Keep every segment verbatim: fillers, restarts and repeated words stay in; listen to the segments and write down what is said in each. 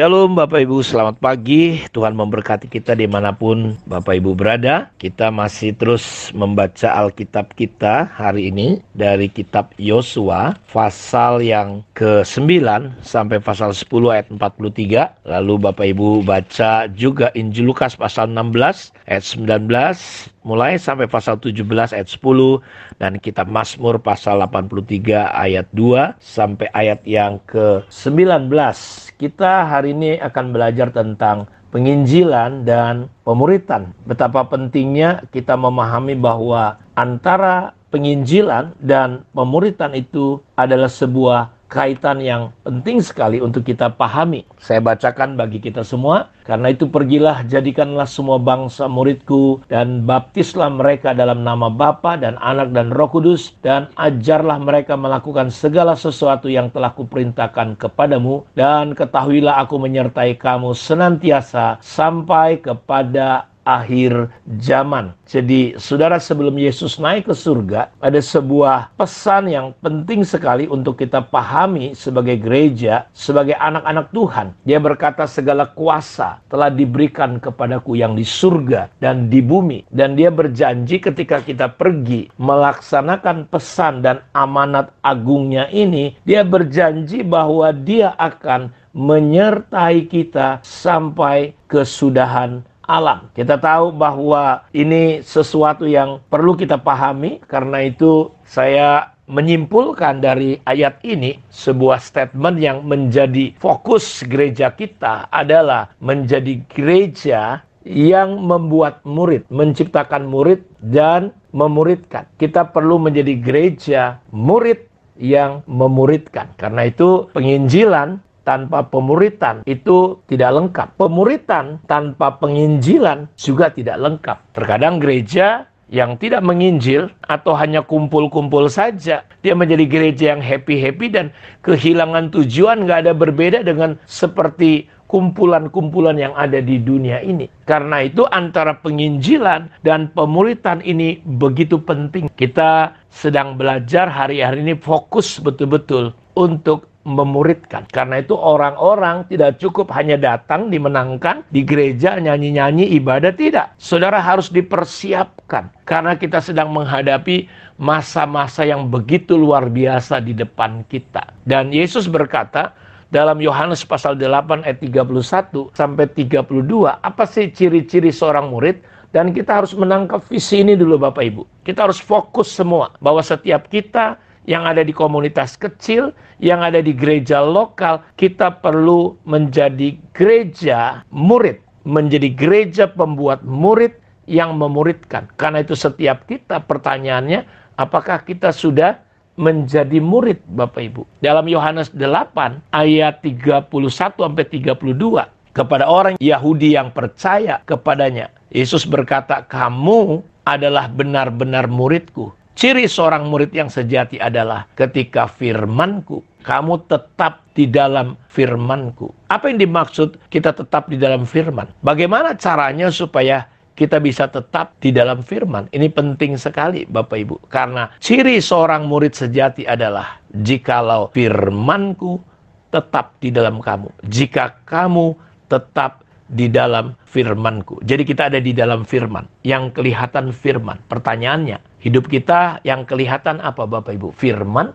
Shalom Bapak Ibu, selamat pagi. Tuhan memberkati kita dimanapun Bapak Ibu berada. Kita masih terus membaca Alkitab kita hari ini dari kitab Yosua, pasal yang kesembilan sampai pasal sepuluh ayat empat puluh tiga. Lalu Bapak Ibu baca juga Injil Lukas pasal enam belas ayat sembilan belas mulai sampai pasal tujuh belas ayat sepuluh. Dan kitab Mazmur pasal delapan puluh tiga ayat dua sampai ayat yang ke sembilan belas. Kita hari ini akan belajar tentang penginjilan dan pemuritan. Betapa pentingnya kita memahami bahwa antara penginjilan dan pemuritan itu adalah sebuah kaitan yang penting sekali untuk kita pahami. Saya bacakan bagi kita semua. Karena itu pergilah, jadikanlah semua bangsa muridku, dan baptislah mereka dalam nama Bapa dan Anak dan Roh Kudus, dan ajarlah mereka melakukan segala sesuatu yang telah kuperintahkan kepadamu, dan ketahuilah aku menyertai kamu senantiasa sampai kepada akhir zaman. Jadi saudara, sebelum Yesus naik ke surga, ada sebuah pesan yang penting sekali untuk kita pahami sebagai gereja, sebagai anak-anak Tuhan. Dia berkata, segala kuasa telah diberikan kepadaku yang di surga dan di bumi. Dan dia berjanji ketika kita pergi melaksanakan pesan dan amanat agungnya ini, dia berjanji bahwa dia akan menyertai kita sampai kesudahan alam. Kita tahu bahwa ini sesuatu yang perlu kita pahami. Karena itu saya menyimpulkan dari ayat ini, sebuah statement yang menjadi fokus gereja kita adalah menjadi gereja yang membuat murid, menciptakan murid dan memuridkan. Kita perlu menjadi gereja murid yang memuridkan. Karena itu penginjilan tanpa pemuritan itu tidak lengkap. Pemuritan tanpa penginjilan juga tidak lengkap. Terkadang gereja yang tidak menginjil atau hanya kumpul-kumpul saja, dia menjadi gereja yang happy-happy dan kehilangan tujuan. Gak ada berbeda dengan seperti kumpulan-kumpulan yang ada di dunia ini. Karena itu antara penginjilan dan pemuritan ini begitu penting. Kita sedang belajar hari-hari ini fokus betul-betul untuk memuridkan. Karena itu orang-orang tidak cukup hanya datang dimenangkan di gereja, nyanyi-nyanyi, ibadah, tidak. Saudara harus dipersiapkan. Karena kita sedang menghadapi masa-masa yang begitu luar biasa di depan kita. Dan Yesus berkata dalam Yohanes pasal delapan ayat tiga puluh satu sampai tiga puluh dua, apa sih ciri-ciri seorang murid? Dan kita harus menangkap visi ini dulu Bapak Ibu. Kita harus fokus semua bahwa setiap kita yang ada di komunitas kecil, yang ada di gereja lokal, kita perlu menjadi gereja murid, menjadi gereja pembuat murid yang memuridkan. Karena itu setiap kita pertanyaannya, apakah kita sudah menjadi murid Bapak Ibu? Dalam Yohanes delapan ayat tiga puluh satu sampai tiga puluh dua, kepada orang Yahudi yang percaya kepadanya, Yesus berkata, kamu adalah benar-benar muridku. Ciri seorang murid yang sejati adalah ketika firmanku, kamu tetap di dalam firmanku. Apa yang dimaksud kita tetap di dalam firman? Bagaimana caranya supaya kita bisa tetap di dalam firman? Ini penting sekali Bapak Ibu. Karena ciri seorang murid sejati adalah jikalau firmanku tetap di dalam kamu. Jika kamu tetap di dalam firmanku. Jadi kita ada di dalam firman. Yang kelihatan firman. Pertanyaannya, hidup kita yang kelihatan apa Bapak Ibu? Firman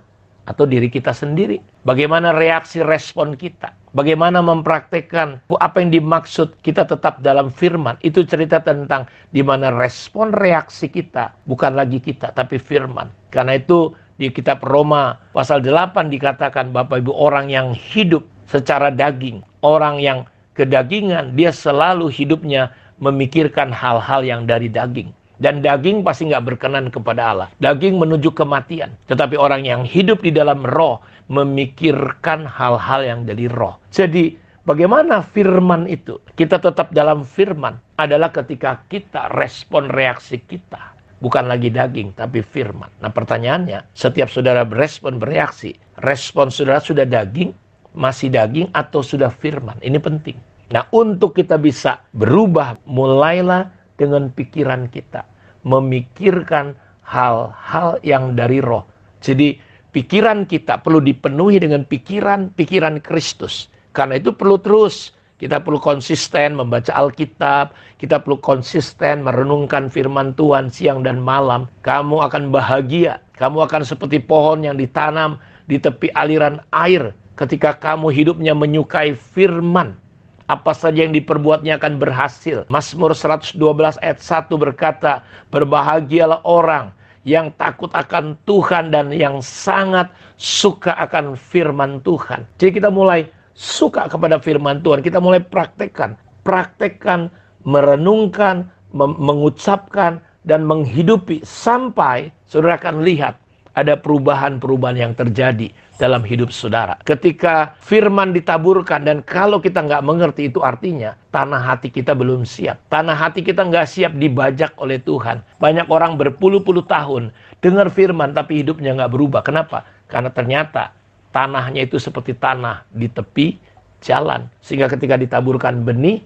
atau diri kita sendiri? Bagaimana reaksi respon kita? Bagaimana mempraktekkan apa yang dimaksud kita tetap dalam firman? Itu cerita tentang di mana respon reaksi kita. Bukan lagi kita, tapi firman. Karena itu di kitab Roma pasal delapan dikatakan Bapak Ibu, orang yang hidup secara daging, orang yang kedagingan, dia selalu hidupnya memikirkan hal-hal yang dari daging. Dan daging pasti nggak berkenan kepada Allah. Daging menuju kematian. Tetapi orang yang hidup di dalam roh memikirkan hal-hal yang dari roh. Jadi bagaimana firman itu? Kita tetap dalam firman adalah ketika kita respon reaksi kita. Bukan lagi daging, tapi firman. Nah pertanyaannya, setiap saudara berespon bereaksi, respon saudara sudah daging? Masih daging atau sudah firman? Ini penting. Nah untuk kita bisa berubah, mulailah dengan pikiran kita memikirkan hal-hal yang dari roh. Jadi pikiran kita perlu dipenuhi dengan pikiran-pikiran Kristus. Karena itu perlu terus Kita perlu konsisten membaca Alkitab, kita perlu konsisten merenungkan firman Tuhan siang dan malam. Kamu akan bahagia, kamu akan seperti pohon yang ditanam di tepi aliran air. Ketika kamu hidupnya menyukai firman, apa saja yang diperbuatnya akan berhasil. Mazmur seratus dua belas ayat satu berkata, berbahagialah orang yang takut akan Tuhan dan yang sangat suka akan firman Tuhan. Jadi kita mulai suka kepada firman Tuhan, kita mulai praktekkan, praktekkan, merenungkan, mengucapkan, dan menghidupi. Sampai saudara akan lihat ada perubahan-perubahan yang terjadi dalam hidup saudara. Ketika firman ditaburkan, dan kalau kita nggak mengerti itu artinya, tanah hati kita belum siap. Tanah hati kita nggak siap dibajak oleh Tuhan. Banyak orang berpuluh-puluh tahun dengar firman, tapi hidupnya nggak berubah. Kenapa? Karena ternyata tanahnya itu seperti tanah di tepi jalan. Sehingga ketika ditaburkan benih,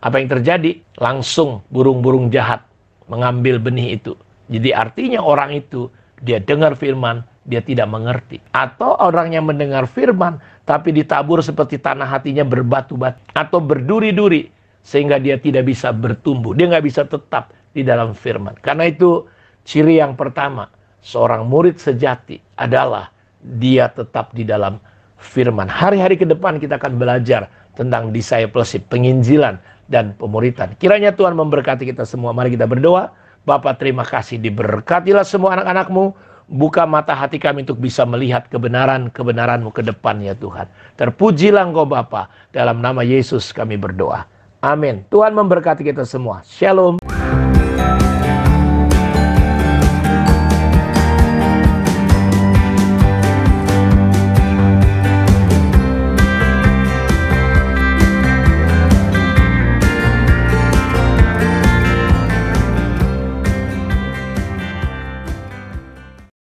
apa yang terjadi? Langsung burung-burung jahat mengambil benih itu. Jadi artinya orang itu, dia dengar firman, dia tidak mengerti. Atau orang yang mendengar firman, tapi ditabur seperti tanah hatinya berbatu-batu. Atau berduri-duri, sehingga dia tidak bisa bertumbuh. Dia nggak bisa tetap di dalam firman. Karena itu, ciri yang pertama, seorang murid sejati adalah dia tetap di dalam firman. Hari-hari ke depan kita akan belajar tentang discipleship, penginjilan, dan pemuritan. Kiranya Tuhan memberkati kita semua. Mari kita berdoa. Bapa, terima kasih, diberkatilah semua anak-anak-Mu. Buka mata hati kami untuk bisa melihat kebenaran-kebenaran-Mu ke depan ya Tuhan. Terpujilah Engkau Bapa. Dalam nama Yesus kami berdoa. Amin. Tuhan memberkati kita semua. Shalom.